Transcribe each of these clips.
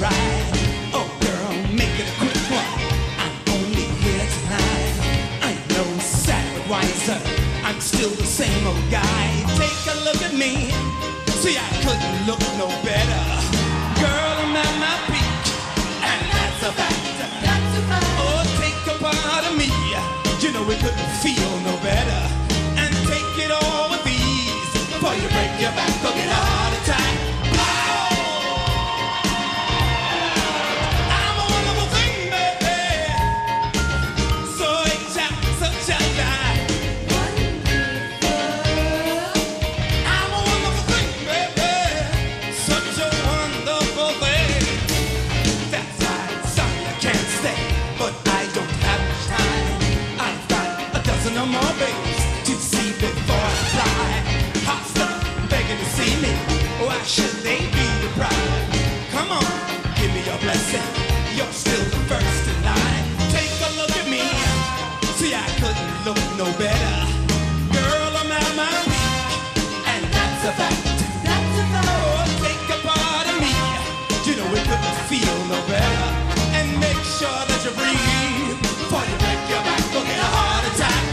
right. Oh girl, make it a quick one. I'm only here tonight. I'm no sad wiser. I'm still the same old guy. Take a look at me. See, I couldn't look no better. Girl, I'm at my peak, and that's a fact. That's a fact. Oh, take a part of me. You know it couldn't feel no better. And take it all with ease before you break your back or get a heart attack. Should they be deprived? Come on, give me your blessing. You're still the first in line. Take a look at me. See, I couldn't look no better. Girl, I'm out my league, and that's a fact. That's a fact. Oh, take a part of me. You know it couldn't feel no better. And make sure that you breathe before you break your back or get a heart attack.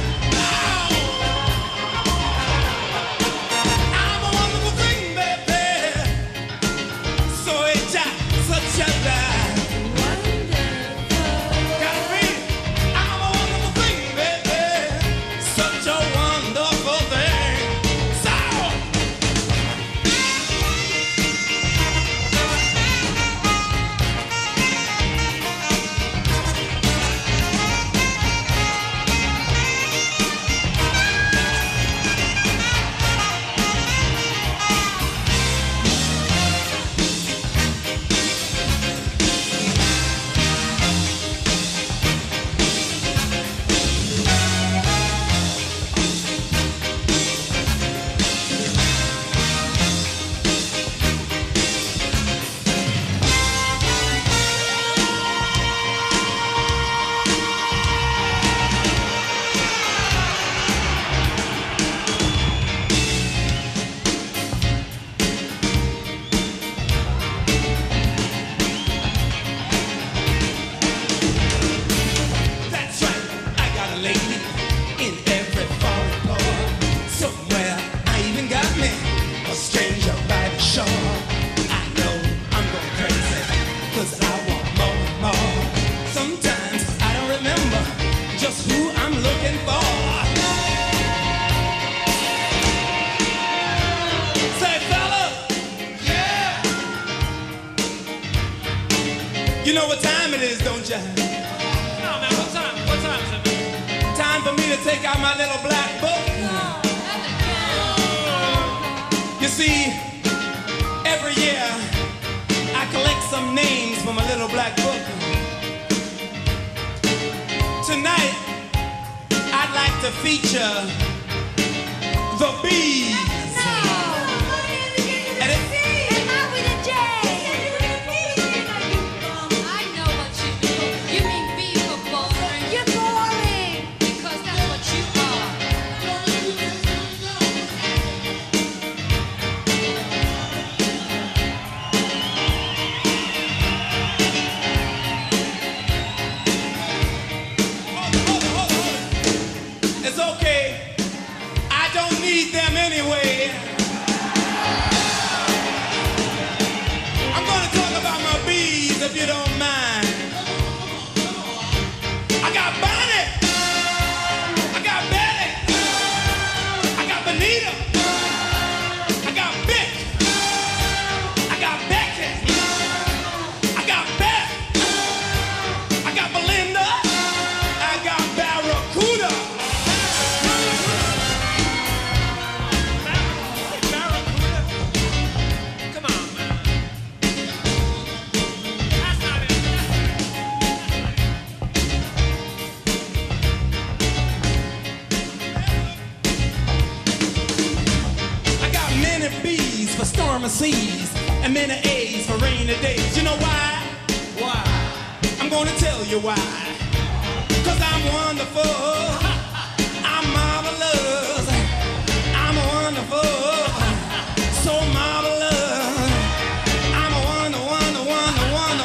You know what time it is, don't you? No, man, what time? What time is it? Time for me to take out my little black book. No. You see, every year I collect some names from a little black book. Tonight, I'd like to feature the bees. Seas and many A's for rainy days. You know why? Why? I'm gonna tell you why. Cause I'm wonderful. I'm marvelous. I'm wonderful. So marvelous. I'm a wonder, wonder, wonder, wonder,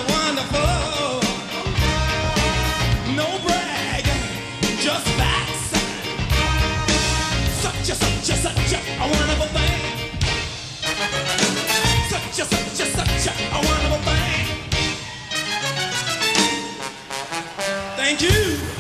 Thank you.